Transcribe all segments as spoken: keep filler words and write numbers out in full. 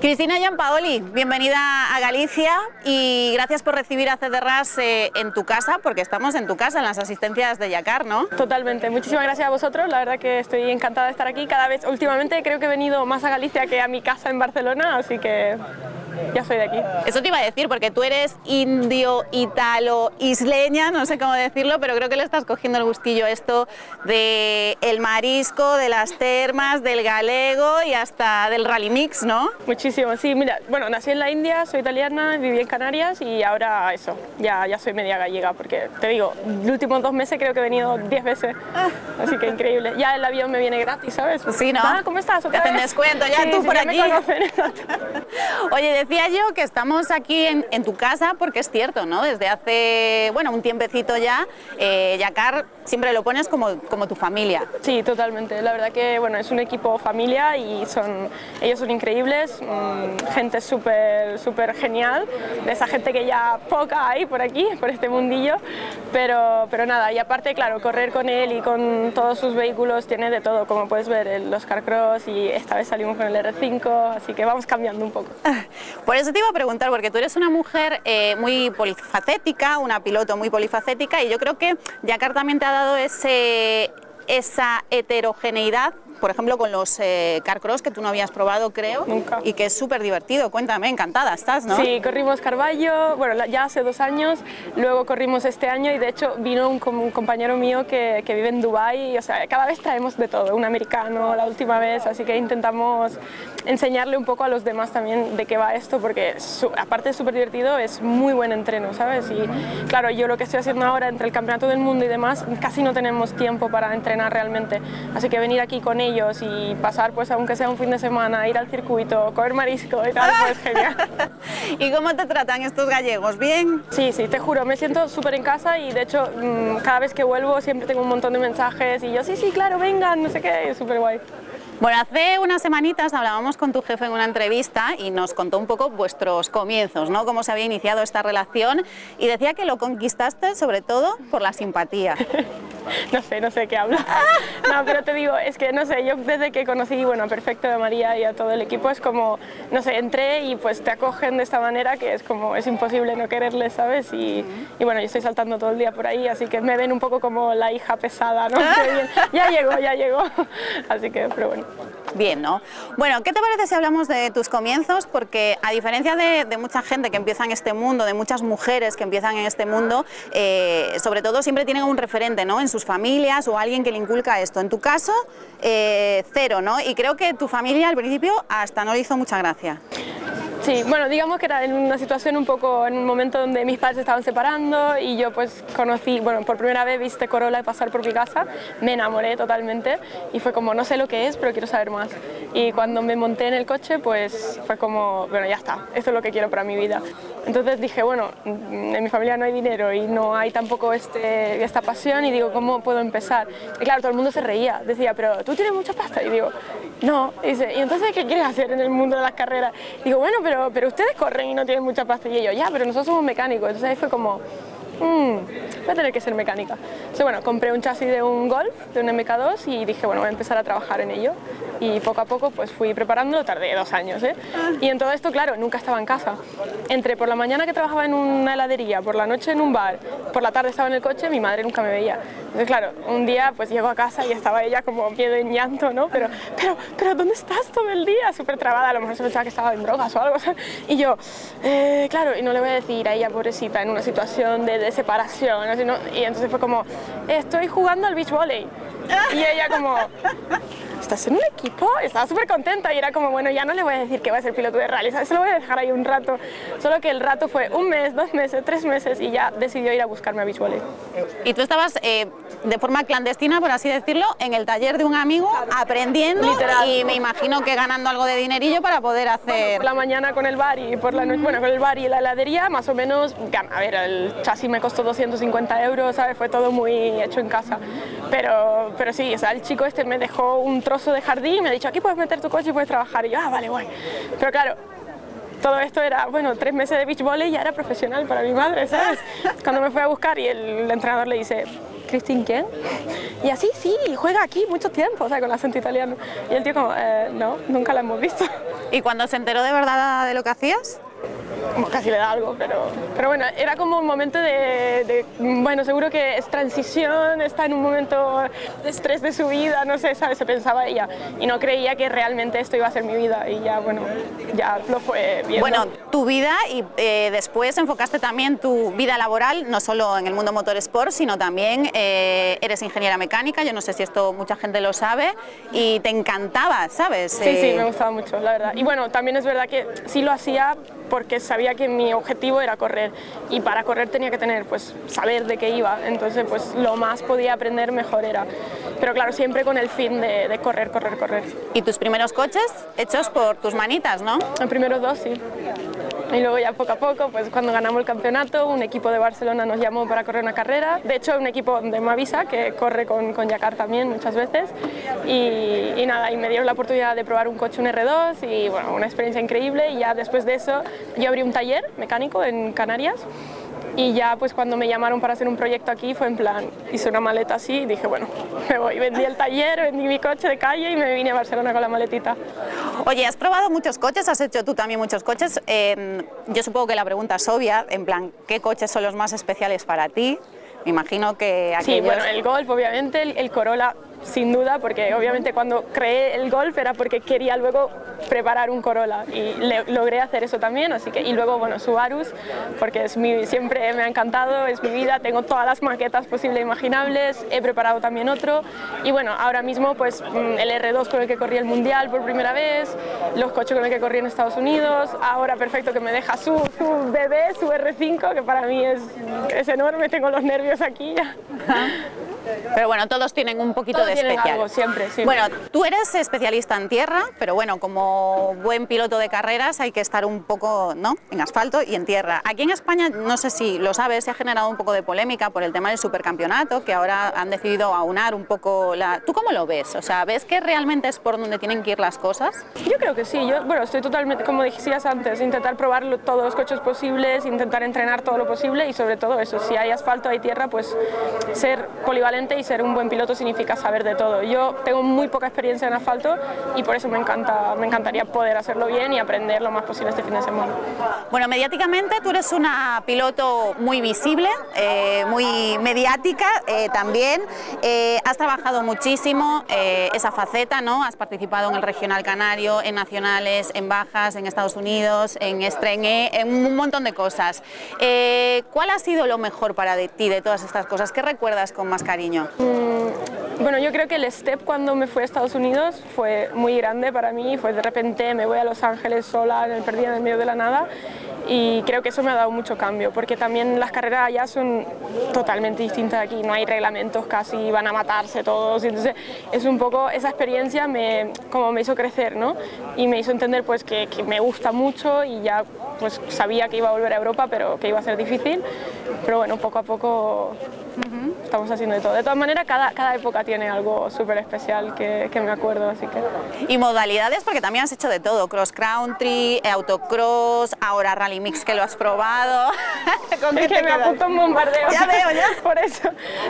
Cristina Giampaoli, bienvenida a Galicia y gracias por recibir a C D R A S eh, en tu casa, porque estamos en tu casa, en las asistencias de Yacar, ¿no? Totalmente, muchísimas gracias a vosotros, la verdad que estoy encantada de estar aquí. Cada vez, últimamente creo que he venido más a Galicia que a mi casa en Barcelona, así que ya soy de aquí. Eso te iba a decir, porque tú eres indio, italo, isleña, no sé cómo decirlo, pero creo que le estás cogiendo el gustillo esto de el marisco, de las termas, del galego y hasta del rally mix, ¿no? Muchísimas Sí, mira, bueno, nací en la India, soy italiana, viví en Canarias y ahora eso, ya, ya soy media gallega, porque te digo, los últimos dos meses creo que he venido diez veces, así que increíble. Ya el avión me viene gratis, ¿sabes? Sí, ¿no? Ah, ¿cómo estás? Te hacen descuento, ya sí, tú sí, por ya aquí. Me conocen. Oye, decía yo que estamos aquí en, en tu casa porque es cierto, ¿no? Desde hace, bueno, un tiempecito ya, eh, Yacar siempre lo pones como, como tu familia. Sí, totalmente. La verdad que, bueno, es un equipo familia y son, ellos son increíbles. Gente súper súper genial, de esa gente que ya poca hay por aquí, por este mundillo, pero, pero nada, y aparte, claro, correr con él y con todos sus vehículos tiene de todo, como puedes ver, los carcross y esta vez salimos con el R cinco, así que vamos cambiando un poco. Por eso te iba a preguntar, porque tú eres una mujer eh, muy polifacética, una piloto muy polifacética, y yo creo que Yacar también te ha dado ese, esa heterogeneidad, por ejemplo, con los eh, carcross que tú no habías probado, creo. Nunca. Y que es súper divertido. Cuéntame, encantada estás, ¿no? Sí, corrimos Carballo, bueno, ya hace dos años, luego corrimos este año y de hecho vino un, un compañero mío que, que vive en Dubái, y, o sea, cada vez traemos de todo, un americano la última vez, así que intentamos enseñarle un poco a los demás también de qué va esto, porque su, aparte es súper divertido, es muy buen entreno, ¿sabes? Y claro, yo lo que estoy haciendo ahora entre el Campeonato del Mundo y demás, casi no tenemos tiempo para entrenar realmente, así que venir aquí con ellos y pasar, pues aunque sea un fin de semana, ir al circuito, comer marisco y tal, pues genial. ¿Y cómo te tratan estos gallegos? ¿Bien? Sí, sí, te juro, me siento súper en casa y de hecho cada vez que vuelvo siempre tengo un montón de mensajes y yo, sí, sí, claro, vengan, no sé qué, es súper guay. Bueno, hace unas semanitas hablábamos con tu jefe en una entrevista y nos contó un poco vuestros comienzos, ¿no? Cómo se había iniciado esta relación y decía que lo conquistaste sobre todo por la simpatía. No sé, no sé qué habla. No, pero te digo, es que no sé, yo desde que conocí, bueno, a Perfecto de María y a todo el equipo es como, no sé, entré y pues te acogen de esta manera que es como, es imposible no quererles, ¿sabes? Y, y bueno, yo estoy saltando todo el día por ahí, así que me ven un poco como la hija pesada, ¿no? Ya llegó, ya llegó. Así que, pero bueno. Bien, ¿no? Bueno, ¿qué te parece si hablamos de tus comienzos? Porque a diferencia de, de mucha gente que empieza en este mundo, de muchas mujeres que empiezan en este mundo, eh, sobre todo siempre tienen un referente, ¿no? En sus familias o alguien que le inculca esto. En tu caso, eh, cero, ¿no? Y creo que tu familia al principio hasta no le hizo mucha gracia. Sí, bueno, digamos que era en una situación un poco, en un momento donde mis padres se estaban separando y yo pues conocí, bueno, por primera vez viste Corolla pasar por mi casa, me enamoré totalmente y fue como, no sé lo que es, pero quiero saber más. Y cuando me monté en el coche, pues fue como, bueno, ya está, esto es lo que quiero para mi vida. Entonces dije, bueno, en mi familia no hay dinero y no hay tampoco este, esta pasión y digo, ¿cómo puedo empezar? Y claro, todo el mundo se reía, decía, pero tú tienes mucha pasta. Y digo, no. Y dice, ¿y entonces qué quieres hacer en el mundo de las carreras? Digo, bueno, pero Pero, pero ustedes corren y no tienen mucha pasta. Y yo, ya, pero nosotros somos mecánicos. Entonces ahí fue como, mmm, voy a tener que ser mecánica. Entonces bueno, compré un chasis de un Golf, de un M K dos y dije, bueno, voy a empezar a trabajar en ello. Y poco a poco pues fui preparándolo, tardé dos años, ¿eh? Y en todo esto, claro, nunca estaba en casa. Entre por la mañana que trabajaba en una heladería, por la noche en un bar, por la tarde estaba en el coche, mi madre nunca me veía. Entonces claro, un día pues llego a casa y estaba ella como miedo en llanto, ¿no? Pero, pero, pero ¿dónde estás todo el día? Súper trabada, a lo mejor se pensaba que estaba en drogas o algo. Y yo, eh, claro, y no le voy a decir a ella, pobrecita, en una situación de, de separación, ¿no? Sino, y entonces fue como, estoy jugando al beach volley. Y ella como, ¿estás en un equipo? Estaba súper contenta y era como, bueno, ya no le voy a decir que va a ser piloto de rally, ¿sabes? Se lo voy a dejar ahí un rato. Solo que el rato fue un mes, dos meses, tres meses y ya decidió ir a buscarme a beach volley. Y tú estabas eh, de forma clandestina, por así decirlo, en el taller de un amigo, aprendiendo. Literal. Y me imagino que ganando algo de dinerillo para poder hacer... Bueno, por la mañana con el bar y por la noche, bueno, con el bar y la heladería, más o menos, a ver, el chasis me costó doscientos cincuenta euros, ¿sabes? Fue todo muy hecho en casa, pero... Pero sí, o sea, el chico este me dejó un trozo de jardín y me ha dicho, aquí puedes meter tu coche y puedes trabajar. Y yo, ah, vale, guay. Pero claro, todo esto era, bueno, tres meses de beach volley y ya era profesional para mi madre, ¿sabes? Cuando me fue a buscar y el entrenador le dice, ¿Christine quién? Y así, sí, juega aquí mucho tiempo, o sea, con acento italiano. Y el tío como, eh, no, nunca la hemos visto. ¿Y cuando se enteró de verdad de lo que hacías? Como casi le da algo, pero, pero bueno, era como un momento de, de, bueno, seguro que es transición, está en un momento de estrés de su vida, no sé, ¿sabes? Se pensaba ella y no creía que realmente esto iba a ser mi vida y ya, bueno, ya lo fue viendo. Bueno, tu vida y eh, después enfocaste también tu vida laboral, no solo en el mundo motorsport, sino también eh, eres ingeniera mecánica, yo no sé si esto mucha gente lo sabe, y te encantaba, ¿sabes? Sí, eh... sí, me gustaba mucho, la verdad. Y bueno, también es verdad que sí lo hacía porque sabía que mi objetivo era correr y para correr tenía que tener, pues, saber de qué iba, entonces pues lo más podía aprender mejor era, pero claro, siempre con el fin de, de correr, correr, correr. ¿Y tus primeros coches hechos por tus manitas, no? Los primeros dos, sí. Y luego ya poco a poco, pues cuando ganamos el campeonato, un equipo de Barcelona nos llamó para correr una carrera. De hecho, un equipo de Mavisa, que corre con, con Yacar también muchas veces. Y, y nada, y me dieron la oportunidad de probar un coche, un erre dos, y bueno, una experiencia increíble. Y ya después de eso, yo abrí un taller mecánico en Canarias. Y ya pues cuando me llamaron para hacer un proyecto aquí fue en plan, hice una maleta así y dije, bueno, me voy. Vendí el taller, vendí mi coche de calle y me vine a Barcelona con la maletita. Oye, has probado muchos coches, has hecho tú también muchos coches. Eh, yo supongo que la pregunta es obvia, en plan, ¿qué coches son los más especiales para ti? Me imagino que aquellos... Sí, bueno, el Golf, obviamente, el, el Corolla, sin duda, porque obviamente cuando creé el Golf era porque quería luego preparar un Corolla y le, logré hacer eso también, así que, y luego, bueno, Subarus, porque es mi, siempre me ha encantado, es mi vida, tengo todas las maquetas posibles e imaginables, he preparado también otro, y bueno, ahora mismo, pues, el erre dos con el que corrí el Mundial por primera vez, los coches con el que corrí en Estados Unidos, ahora Perfecto que me deja su, su bebé, su erre cinco, que para mí es, es enorme, tengo los nervios aquí ya. Pero bueno, todos tienen un poquito todos de especial. Algo, siempre, siempre. Bueno, tú eres especialista en tierra, pero bueno, como buen piloto de carreras hay que estar un poco, ¿no?, en asfalto y en tierra. Aquí en España, no sé si lo sabes, se ha generado un poco de polémica por el tema del supercampeonato, que ahora han decidido aunar un poco la... ¿Tú cómo lo ves? O sea, ¿ves que realmente es por donde tienen que ir las cosas? Yo creo que sí. Yo, bueno, estoy totalmente, como decías antes, intentar probar todos los coches posibles, intentar entrenar todo lo posible y sobre todo eso, si hay asfalto, hay tierra, pues ser polivalente y ser un buen piloto significa saber de todo. Yo tengo muy poca experiencia en asfalto y por eso me encanta, me encantaría poder hacerlo bien y aprender lo más posible este fin de semana. Bueno, mediáticamente tú eres una piloto muy visible, eh, muy mediática eh, también. Eh, has trabajado muchísimo eh, esa faceta, ¿no? Has participado en el Regional Canario, en Nacionales, en Bajas, en Estados Unidos, en Estrené, en un montón de cosas. Eh, ¿Cuál ha sido lo mejor para ti de todas estas cosas? ¿Qué recuerdas con más cariño? Bueno, yo creo que el step cuando me fui a Estados Unidos fue muy grande para mí, fue de repente me voy a Los Ángeles sola, me perdí en el medio de la nada y creo que eso me ha dado mucho cambio, porque también las carreras allá son totalmente distintas de aquí, no hay reglamentos casi, van a matarse todos, entonces es un poco, esa experiencia me, como me hizo crecer, ¿no? Y me hizo entender pues que, que me gusta mucho y ya pues sabía que iba a volver a Europa, pero que iba a ser difícil, pero bueno, poco a poco... Uh-huh. Estamos haciendo de todo. De todas maneras, cada, cada época tiene algo súper especial que, que me acuerdo, así que... Y modalidades, porque también has hecho de todo, cross country, autocross, ahora rally mix que lo has probado... ¿Con qué es te que quedas? Me apunto un bombardeo. Ya veo, ya. Por eso.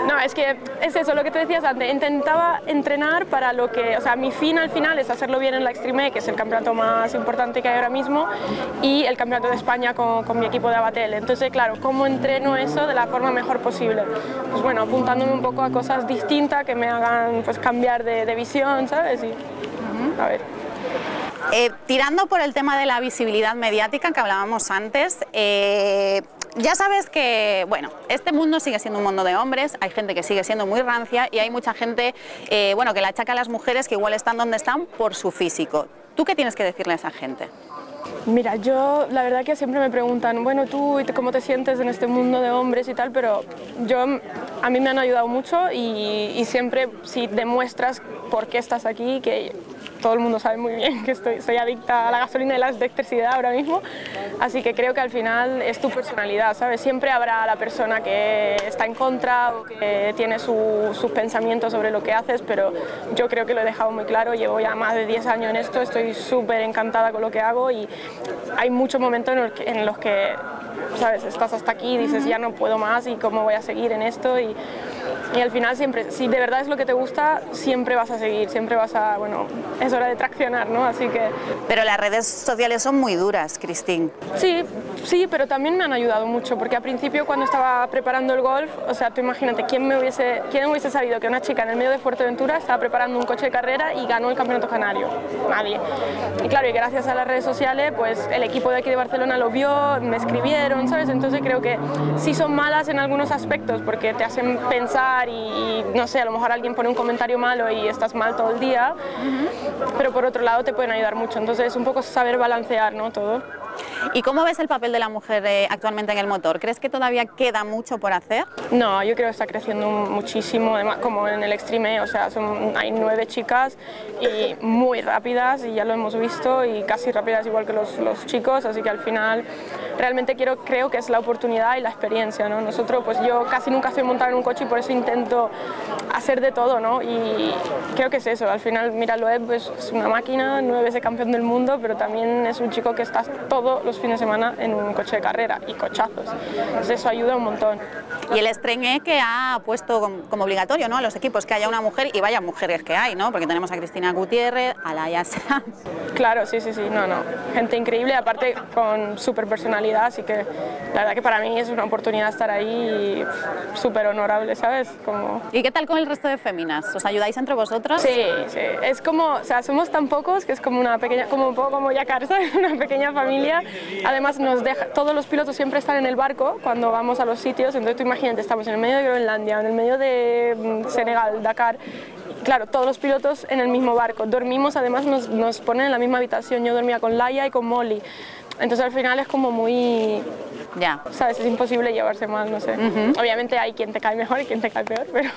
No, es que es eso, lo que te decías antes, intentaba entrenar para lo que... O sea, mi fin al final es hacerlo bien en la Extreme, que es el campeonato más importante que hay ahora mismo, y el campeonato de España con, con mi equipo de Abatel. Entonces, claro, ¿cómo entreno eso de la forma mejor posible? Pues bueno, apuntándome un poco a cosas distintas que me hagan pues cambiar de, de visión, ¿sabes? Y, uh-huh. A ver. Eh, tirando por el tema de la visibilidad mediática que hablábamos antes, eh, ya sabes que, bueno, este mundo sigue siendo un mundo de hombres, hay gente que sigue siendo muy rancia y hay mucha gente, eh, bueno, que le achaca a las mujeres que igual están donde están por su físico. ¿Tú qué tienes que decirle a esa gente? Mira, yo la verdad que siempre me preguntan, bueno, tú cómo te sientes en este mundo de hombres y tal, pero yo, a mí me han ayudado mucho y, y siempre si demuestras por qué estás aquí, que todo el mundo sabe muy bien que estoy, soy adicta a la gasolina y la electricidad ahora mismo, así que creo que al final es tu personalidad, ¿sabes? Siempre habrá la persona que está en contra o que tiene su, sus pensamientos sobre lo que haces, pero yo creo que lo he dejado muy claro, llevo ya más de diez años en esto, estoy súper encantada con lo que hago y hay muchos momentos en los que, en los que, sabes, estás hasta aquí y dices, ya no puedo más y cómo voy a seguir en esto y Y al final siempre, si de verdad es lo que te gusta, siempre vas a seguir, siempre vas a, bueno, es hora de traccionar, ¿no? Así que... Pero las redes sociales son muy duras, Christine. Sí, sí, pero también me han ayudado mucho, porque al principio cuando estaba preparando el golf, o sea, tú imagínate, ¿quién me hubiese, quién hubiese sabido que una chica en el medio de Fuerteventura estaba preparando un coche de carrera y ganó el campeonato canario? Nadie. Y claro, y gracias a las redes sociales, pues el equipo de aquí de Barcelona lo vio, me escribieron, ¿sabes? Entonces creo que sí son malas en algunos aspectos, porque te hacen pensar, Y, y no sé, a lo mejor alguien pone un comentario malo y estás mal todo el día, uh-huh. pero por otro lado te pueden ayudar mucho, entonces es un poco saber balancear, ¿no? Todo. ¿Y cómo ves el papel de la mujer eh, actualmente en el motor? ¿Crees que todavía queda mucho por hacer? No, yo creo que está creciendo muchísimo, además, como en el extreme, o sea, son, hay nueve chicas y muy rápidas, y ya lo hemos visto, y casi rápidas igual que los, los chicos, así que al final realmente quiero, creo que es la oportunidad y la experiencia, ¿no? Nosotros, pues yo casi nunca estoy montada en un coche y por eso intento hacer de todo, ¿no? Y creo que es eso, al final, mira, Loeb pues, es una máquina, nueve veces campeón del mundo, pero también es un chico que está todo los fines de semana en un coche de carrera y cochazos, entonces eso ayuda un montón. Y el estreno que ha puesto como obligatorio, ¿no?, a los equipos que haya una mujer, y vaya mujeres que hay, ¿no?, porque tenemos a Cristina Gutiérrez, a Laia Sanz. Claro, sí, sí, sí, no, no, gente increíble, aparte con súper personalidad, así que la verdad que para mí es una oportunidad estar ahí y súper honorable, ¿sabes? Como... ¿Y qué tal con el resto de féminas? ¿Os ayudáis entre vosotros? Sí, sí, es como, o sea, somos tan pocos que es como una pequeña, como un poco como Yacar, ¿sabes? Una pequeña familia. Además, nos deja, todos los pilotos siempre están en el barco cuando vamos a los sitios, entonces tú imagínate, estamos en el medio de Groenlandia, en el medio de Senegal, Dakar, claro, todos los pilotos en el mismo barco, dormimos, además nos, nos ponen en la misma habitación, yo dormía con Laia y con Molly, entonces al final es como muy... Ya. ¿Sabes? Es imposible llevarse mal, no sé. Uh-huh. Obviamente hay quien te cae mejor y quien te cae peor, pero...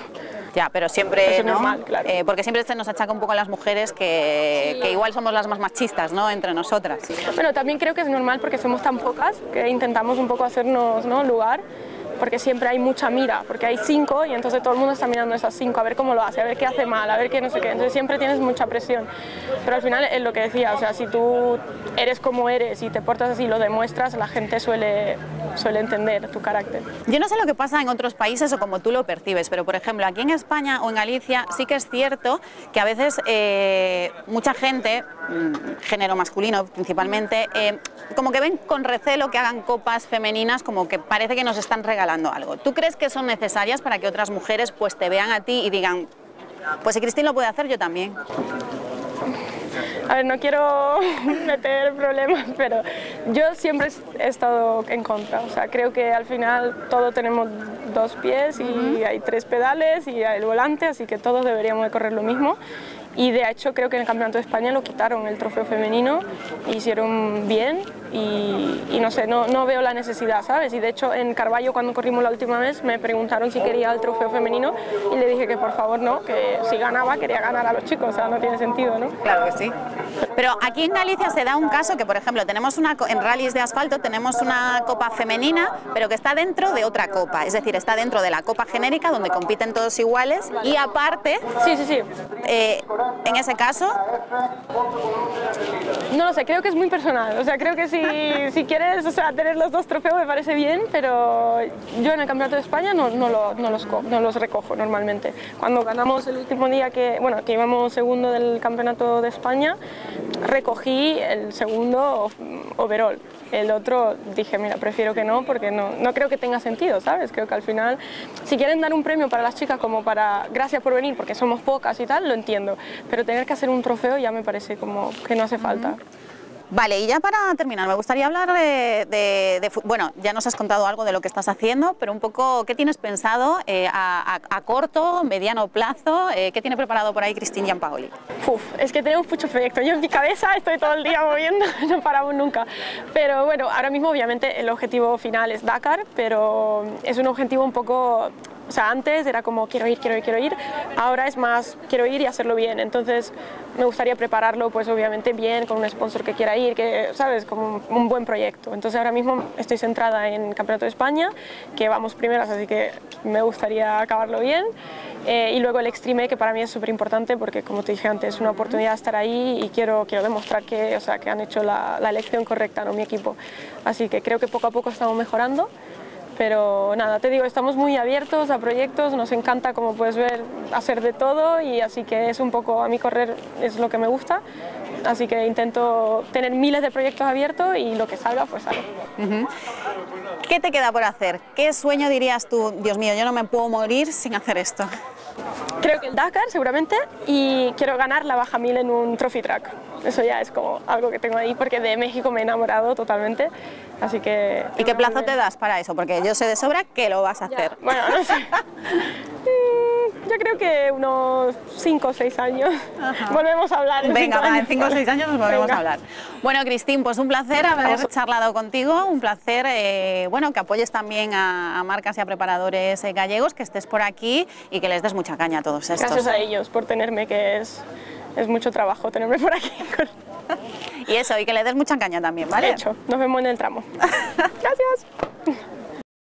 Ya, pero siempre, eso ¿no? normal, claro. eh, porque siempre se nos achaca un poco a las mujeres que, sí, que igual somos las más machistas, ¿no?, entre nosotras. Bueno, también creo que es normal porque somos tan pocas que intentamos un poco hacernos, ¿no?, lugar, porque siempre hay mucha mira, porque hay cinco y entonces todo el mundo está mirando esas cinco, a ver cómo lo hace, a ver qué hace mal, a ver qué no sé qué, entonces siempre tienes mucha presión, pero al final es lo que decía, o sea, si tú eres como eres y te portas así, lo demuestras, la gente suele, suele entender tu carácter. Yo no sé lo que pasa en otros países o como tú lo percibes, pero por ejemplo aquí en España o en Galicia sí que es cierto que a veces eh, mucha gente, género masculino principalmente, eh, como que ven con recelo que hagan copas femeninas, como que parece que nos están regalando algo. ¿Tú crees que son necesarias para que otras mujeres pues te vean a ti y digan, pues si Christine lo puede hacer, yo también? A ver, no quiero meter problemas, pero yo siempre he estado en contra, o sea, creo que al final todos tenemos dos pies y uh-huh. hay tres pedales y hay el volante, así que todos deberíamos de correr lo mismo. Y de hecho creo que en el Campeonato de España lo quitaron el trofeo femenino, hicieron bien y, y no sé, no, no veo la necesidad, ¿sabes? Y de hecho en Carballo cuando corrimos la última vez me preguntaron si quería el trofeo femenino y le dije que por favor no, que si ganaba quería ganar a los chicos, o sea, no tiene sentido, ¿no? Claro que sí. Pero aquí en Galicia se da un caso que, por ejemplo, tenemos una en rallies de asfalto tenemos una copa femenina, pero que está dentro de otra copa, es decir, está dentro de la copa genérica donde compiten todos iguales y aparte... Sí, sí, sí. Eh, En ese caso, no lo sé, creo que es muy personal, o sea, creo que si, si quieres, o sea, tener los dos trofeos me parece bien, pero yo en el Campeonato de España no, no, lo, no, los, no los recojo normalmente. Cuando ganamos el último día que, bueno, que íbamos segundo del Campeonato de España, recogí el segundo overall. El otro dije, mira, prefiero que no, porque no, no creo que tenga sentido, ¿sabes? Creo que al final, si quieren dar un premio para las chicas como para, gracias por venir, porque somos pocas y tal, lo entiendo, pero tener que hacer un trofeo ya me parece como que no hace falta. Vale, y ya para terminar, me gustaría hablar de, de, de... Bueno, ya nos has contado algo de lo que estás haciendo, pero un poco, ¿qué tienes pensado eh, a, a, a corto, mediano plazo? Eh, ¿Qué tiene preparado por ahí Christine Giampaoli? Uf, es que tenemos muchos proyectos. Yo en mi cabeza estoy todo el día moviendo, no paramos nunca. Pero bueno, ahora mismo obviamente el objetivo final es Dakar, pero es un objetivo un poco... O sea, antes era como quiero ir, quiero ir, quiero ir, ahora es más quiero ir y hacerlo bien, entonces me gustaría prepararlo pues obviamente bien, con un sponsor que quiera ir, que, ¿sabes?, como un, un buen proyecto. Entonces ahora mismo estoy centrada en Campeonato de España, que vamos primeras, así que me gustaría acabarlo bien, eh, y luego el Extreme, que para mí es súper importante porque como te dije antes, es una oportunidad de estar ahí y quiero, quiero demostrar que, o sea, que han hecho la, la elección correcta, ¿no?, mi equipo, así que creo que poco a poco estamos mejorando. Pero nada, te digo, estamos muy abiertos a proyectos, nos encanta, como puedes ver, hacer de todo, y así que es un poco, a mí correr es lo que me gusta, así que intento tener miles de proyectos abiertos y lo que salga, pues sale. Uh-huh. ¿Qué te queda por hacer? ¿Qué sueño dirías tú, Dios mío, yo no me puedo morir sin hacer esto? Creo que el Dakar, seguramente, y quiero ganar la baja mil en un trophy track. Eso ya es como algo que tengo ahí, porque de México me he enamorado totalmente, así que... ¿Y qué plazo te das para eso? Porque yo sé de sobra que lo vas a ya. hacer. Bueno, no sé. Yo creo que unos cinco o seis años. Ajá. Volvemos a hablar. En Venga, cinco va, en cinco o seis años nos volvemos Venga. a hablar. Bueno, Christine, pues un placer haber Vamos. charlado contigo, un placer eh, bueno, que apoyes también a, a marcas y a preparadores eh, gallegos, que estés por aquí y que les des mucha caña a todos estos. Gracias a ellos por tenerme, que es, es mucho trabajo tenerme por aquí. Y eso, y que le des mucha caña también, ¿vale? De hecho, nos vemos en el tramo. Gracias.